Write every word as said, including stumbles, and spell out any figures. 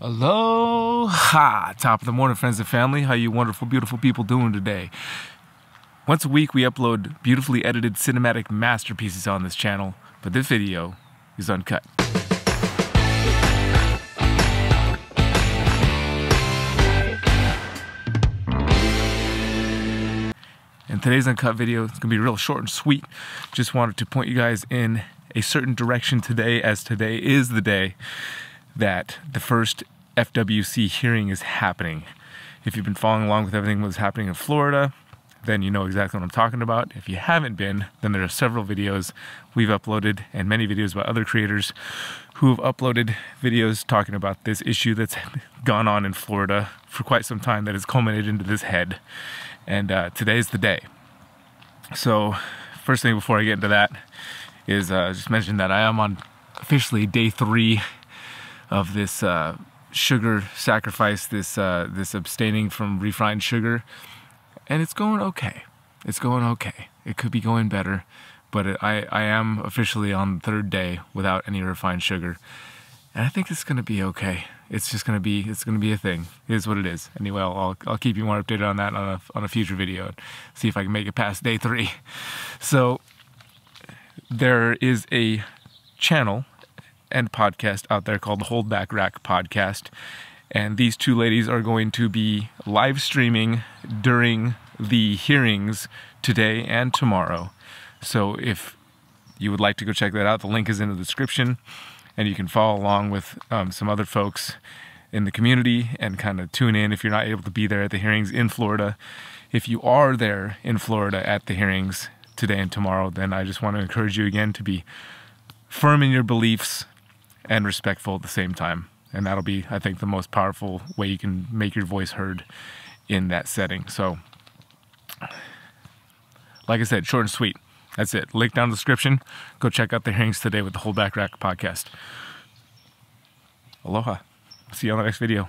Aloha, top of the morning, friends and family. How you wonderful, beautiful people doing today? Once a week, we upload beautifully edited cinematic masterpieces on this channel, but this video is uncut. And today's uncut video is gonna be real short and sweet. Just wanted to point you guys in a certain direction today, as today is the day that the first F W C hearing is happening. If you've been following along with everything that's happening in Florida, then you know exactly what I'm talking about. If you haven't been, then there are several videos we've uploaded and many videos by other creators who have uploaded videos talking about this issue that's gone on in Florida for quite some time that has culminated into this head. And uh, today's the day. So first thing before I get into that is uh, just mention that I am on officially day three of this uh, sugar sacrifice, this uh, this abstaining from refined sugar, and it's going okay. It's going okay. It could be going better, but it, I, I am officially on the third day without any refined sugar, and I think it's gonna be okay. It's just gonna be, it's gonna be a thing. It is what it is. Anyway, I'll, I'll, I'll keep you more updated on that on a, on a future video and see if I can make it past day three. So there is a channel and podcast out there called the Holdback Rack Podcast, and these two ladies are going to be live streaming during the hearings today and tomorrow. So if you would like to go check that out, the link is in the description, and you can follow along with um, some other folks in the community and kind of tune in if you're not able to be there at the hearings in Florida. If you are there in Florida at the hearings today and tomorrow, then I just want to encourage you again to be firm in your beliefs and respectful at the same time. And that'll be, I think, the most powerful way you can make your voice heard in that setting. So, like I said, short and sweet. That's it. Link down in the description. Go check out the hearings today with the Holdback Rack Podcast. Aloha. See you on the next video.